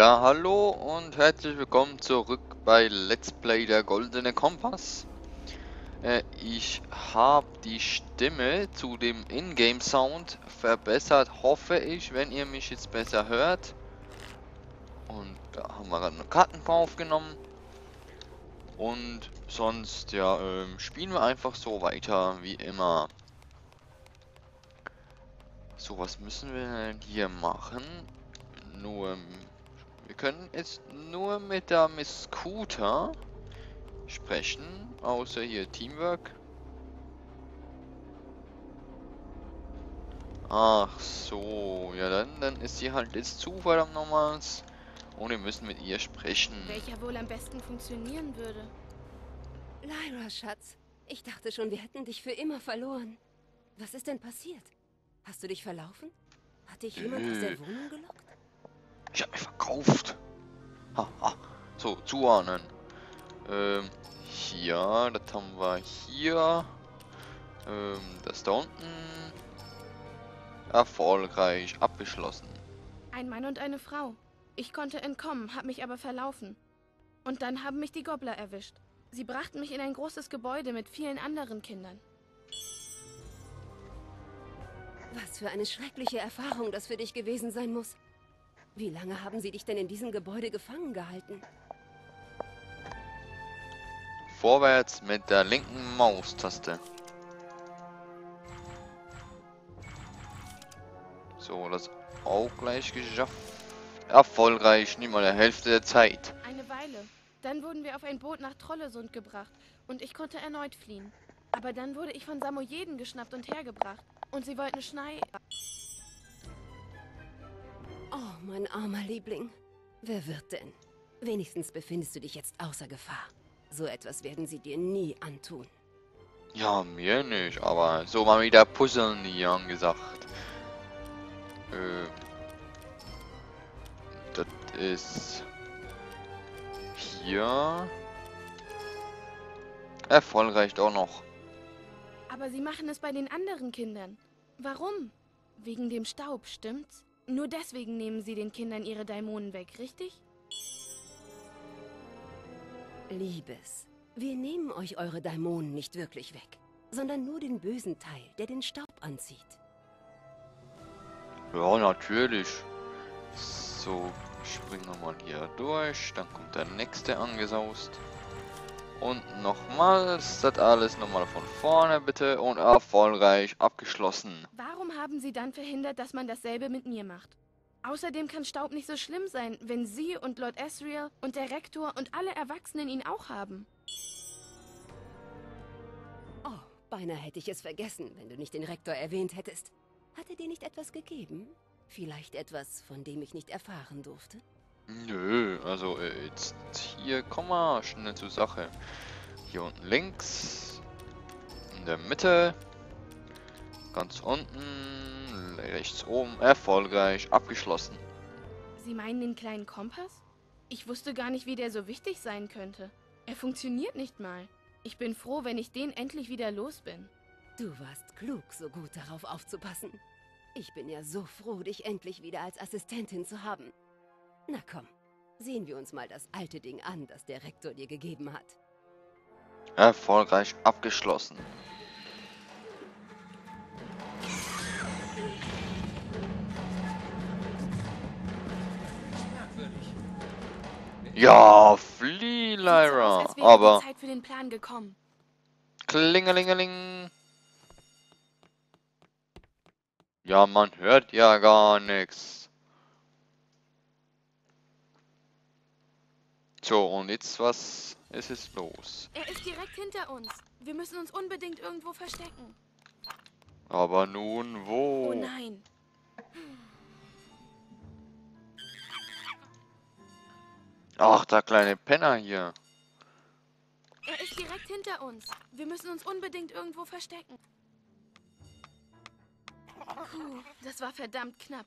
Ja, hallo und herzlich willkommen zurück bei Let's Play Der Goldene Kompass. Ich habe die Stimme zu dem Ingame Sound verbessert, hoffe ich, wenn ihr mich jetzt besser hört. Und da haben wir gerade eine Kartenpaar aufgenommen. Und sonst, ja, spielen wir einfach so weiter wie immer. So, was müssen wir denn hier machen? Nur, wir können jetzt nur mit der Miss Kuta sprechen, außer hier Teamwork. Ach so, ja dann ist sie halt jetzt zu verdammt nochmals und wir müssen mit ihr sprechen. Welcher wohl am besten funktionieren würde? Lyra, Schatz, ich dachte schon, wir hätten dich für immer verloren. Was ist denn passiert? Hast du dich verlaufen? Hat dich jemand aus der Wohnung gelockt? Ich hab mich verkauft. Haha. So, zuordnen. Hier, das haben wir hier. Das da unten. Erfolgreich abgeschlossen. Ein Mann und eine Frau. Ich konnte entkommen, hab mich aber verlaufen. Und dann haben mich die Gobbler erwischt. Sie brachten mich in ein großes Gebäude mit vielen anderen Kindern. Was für eine schreckliche Erfahrung das für dich gewesen sein muss. Wie lange haben sie dich denn in diesem Gebäude gefangen gehalten? Vorwärts mit der linken Maustaste. So, das auch gleich geschafft. Erfolgreich, nicht mal der Hälfte der Zeit. Eine Weile. Dann wurden wir auf ein Boot nach Trollesund gebracht und ich konnte erneut fliehen. Aber dann wurde ich von Samoyeden geschnappt und hergebracht und sie wollten Schnei... Oh, mein armer Liebling. Wer wird denn? Wenigstens befindest du dich jetzt außer Gefahr. So etwas werden sie dir nie antun. Ja, mir nicht, aber so mal wieder puzzeln, die haben gesagt. Das ist... Hier... Erfolgreich auch noch. Aber sie machen es bei den anderen Kindern. Warum? Wegen dem Staub, stimmt's? Nur deswegen nehmen sie den Kindern ihre Daimonen weg, richtig? Liebes, wir nehmen euch eure Daimonen nicht wirklich weg, sondern nur den bösen Teil, der den Staub anzieht. Ja, natürlich. So, springen wir mal hier durch, dann kommt der nächste angesaust. Und nochmals, das alles nochmal von vorne bitte und erfolgreich abgeschlossen. Warum haben Sie dann verhindert, dass man dasselbe mit mir macht? Außerdem kann Staub nicht so schlimm sein, wenn Sie und Lord Asriel und der Rektor und alle Erwachsenen ihn auch haben. Oh, beinahe hätte ich es vergessen, wenn du nicht den Rektor erwähnt hättest. Hat er dir nicht etwas gegeben? Vielleicht etwas, von dem ich nicht erfahren durfte? Nö, also jetzt hier, komm mal, schnell zur Sache. Hier unten links, in der Mitte, ganz unten, rechts oben, erfolgreich abgeschlossen. Sie meinen den kleinen Kompass? Ich wusste gar nicht, wie der so wichtig sein könnte. Er funktioniert nicht mal. Ich bin froh, wenn ich den endlich wieder los bin. Du warst klug, so gut darauf aufzupassen. Ich bin ja so froh, dich endlich wieder als Assistentin zu haben. Na komm, sehen wir uns mal das alte Ding an, das der Rektor dir gegeben hat. Erfolgreich abgeschlossen. Ja, flieh, Lyra, so, aber... Zeit für den Plan gekommen. Klingelingeling. Ja, man hört ja gar nichts. So, und jetzt, was ist es los? Er ist direkt hinter uns. Wir müssen uns unbedingt irgendwo verstecken. Aber nun wo? Oh nein. Ach, der kleine Penner hier. Er ist direkt hinter uns. Wir müssen uns unbedingt irgendwo verstecken. Puh, das war verdammt knapp.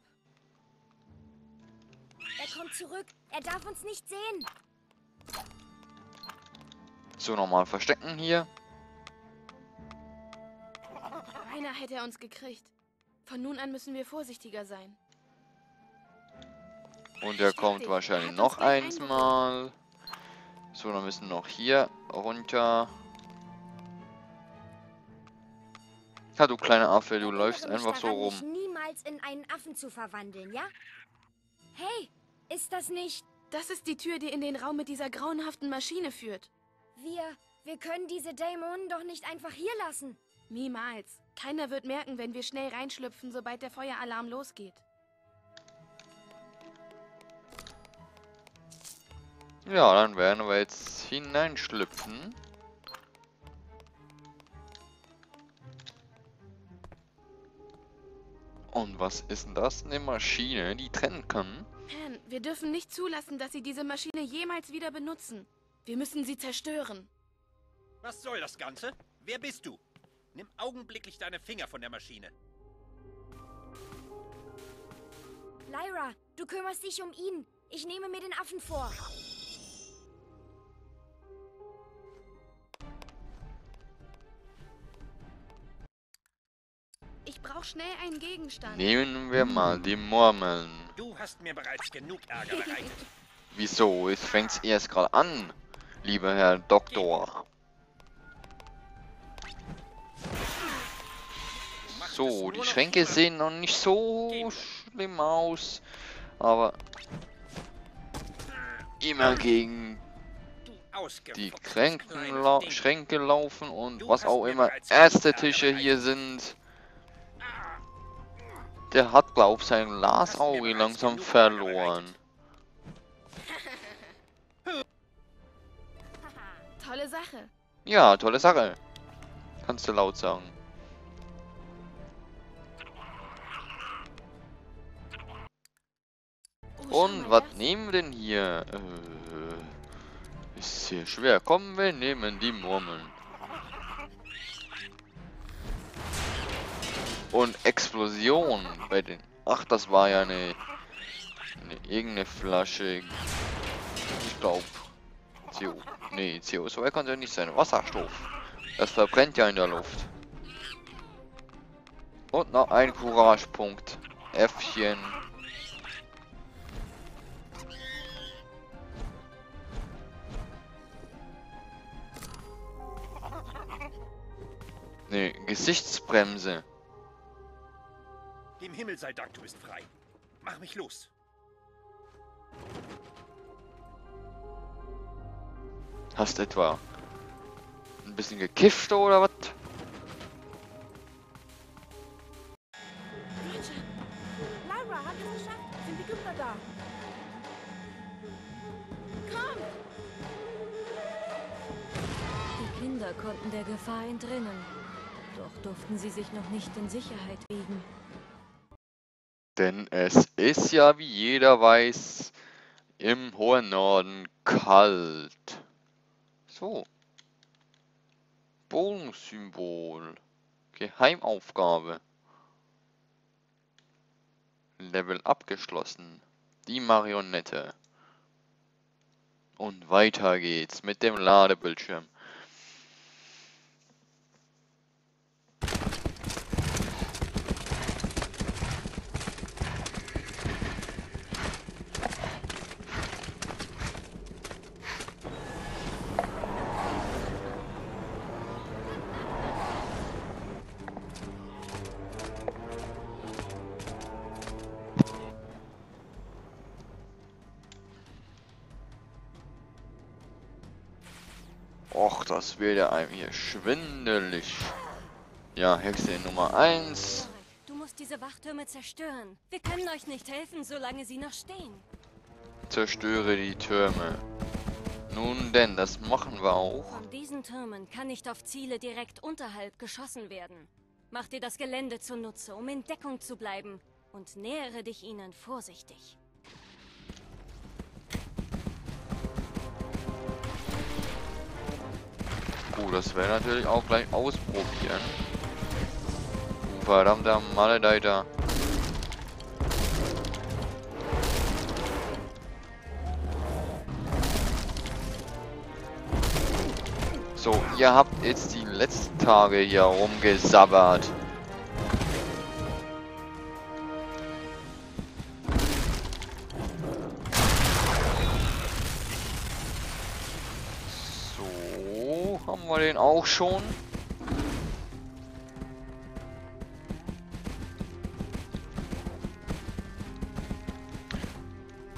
Er kommt zurück. Er darf uns nicht sehen. So, nochmal verstecken hier. Einer hätte er uns gekriegt. Von nun an müssen wir vorsichtiger sein. Und er kommt wahrscheinlich noch einmal. So, dann müssen wir noch hier runter. Ha, du kleiner Affe, du läufst einfach so rum. Niemals in einen Affen zu verwandeln, ja? Hey, ist das nicht... Das ist die Tür, die in den Raum mit dieser grauenhaften Maschine führt. Wir können diese Daimonen doch nicht einfach hier lassen. Niemals. Keiner wird merken, wenn wir schnell reinschlüpfen, sobald der Feueralarm losgeht. Ja, dann werden wir jetzt hineinschlüpfen. Und was ist denn das? Eine Maschine, die trennen kann? Pan, wir dürfen nicht zulassen, dass sie diese Maschine jemals wieder benutzen. Wir müssen sie zerstören. Was soll das Ganze? Wer bist du? Nimm augenblicklich deine Finger von der Maschine. Lyra, du kümmerst dich um ihn. Ich nehme mir den Affen vor. Ich brauche schnell einen Gegenstand. Nehmen wir mal die Murmeln. Du hast mir bereits genug Ärger bereitet. Wieso? Es fängt's erst gerade an, lieber Herr Doktor. So, die Schränke sehen noch nicht so schlimm aus, aber immer gegen die Schränke laufen und was auch immer. Erste Tische hier sind. Der hat, glaub ich, sein Glasauge langsam verloren. Tolle Sache. Ja, tolle Sache. Kannst du laut sagen. Und was nehmen wir denn hier? Ist sehr schwer. Komm, wir nehmen die Murmeln. Und Explosion bei den... Ach, das war ja eine irgendeine Flasche. Ich glaube... CO... Nee, CO2 kann es ja nicht sein. Wasserstoff. Das verbrennt ja in der Luft. Und noch ein Courage-Punkt. Äffchen. Nee, Gesichtsbremse. Dem Himmel sei Dank, du bist frei. Mach mich los. Hast etwa ein bisschen gekifft oder was? Lyra, hat es geschafft? Sind die Gobbler da? Komm! Die Kinder konnten der Gefahr entrinnen. Doch durften sie sich noch nicht in Sicherheit wiegen. Denn es ist ja, wie jeder weiß, im hohen Norden kalt. So. Bonussymbol. Geheimaufgabe. Level abgeschlossen. Die Marionette. Und weiter geht's mit dem Ladebildschirm. Och, das wird ja einem hier schwindelig. Ja, Hexe Nummer 1. Du musst diese Wachtürme zerstören. Wir können euch nicht helfen, solange sie noch stehen. Zerstöre die Türme. Nun denn, das machen wir auch. Von diesen Türmen kann nicht auf Ziele direkt unterhalb geschossen werden. Mach dir das Gelände zunutze, um in Deckung zu bleiben. Und nähere dich ihnen vorsichtig. Gut, das wäre natürlich auch gleich ausprobieren. Verdammter Maledeiter. So, ihr habt jetzt die letzten Tage hier rumgesabbert. wir den auch schon.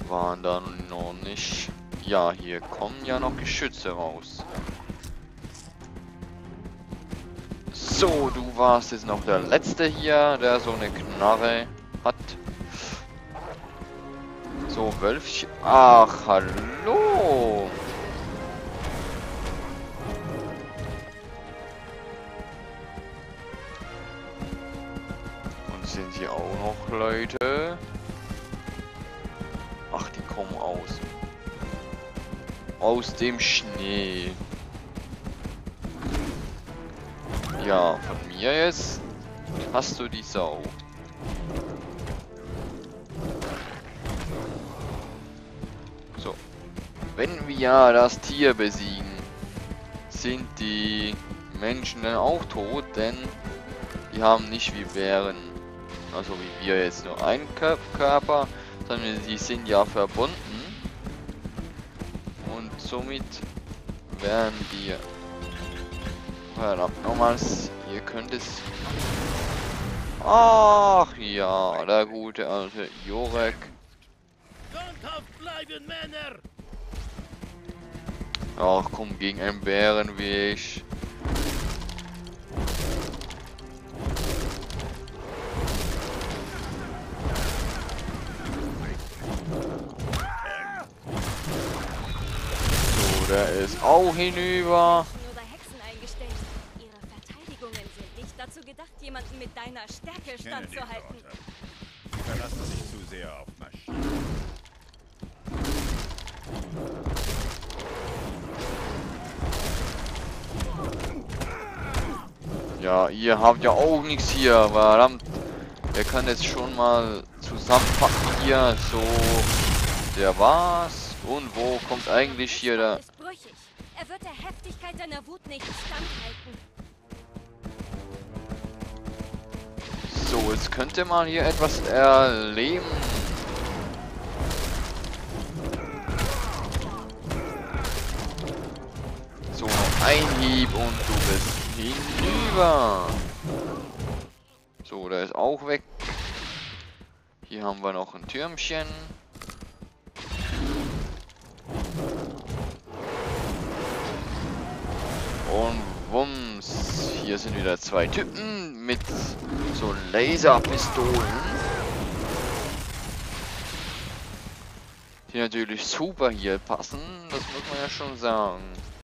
Waren dann noch nicht. Ja, hier kommen ja noch Geschütze raus. So, du warst jetzt noch der Letzte hier, der so eine Knarre hat. So, Wölfchen. Ach, hallo. Und sind hier auch noch Leute. Ach, die kommen aus. Aus dem Schnee. Ja, von mir jetzt hast du die Sau. So. Wenn wir das Tier besiegen, sind die Menschen dann auch tot, denn die haben nicht wie Bären, also wie wir jetzt nur einen Körper, sondern die sind ja verbunden. Und somit wären wir... Verdammt nochmals, ihr könnt es... Ach ja, der gute alte Jorek. Standhaft bleiben, Männer! Ach komm, gegen einen Bären wie ich. So, der ist auch hinüber. Jemanden mit deiner Stärke standzuhalten. Verlassen sich zu sehr auf Maschinen. Ja, ihr habt ja auch nichts hier, verdammt. Er kann jetzt schon mal zusammenpacken hier. So, der war's. Und wo kommt eigentlich hier der... Er wird der Heftigkeit deiner Wut nicht standhalten. So, jetzt könnte man hier etwas erleben. So, noch ein Hieb und du bist hinüber. So, der ist auch weg. Hier haben wir noch ein Türmchen. Und wumms, hier sind wieder zwei Typen mit so Laserpistolen, die natürlich super hier passen, das muss man ja schon sagen.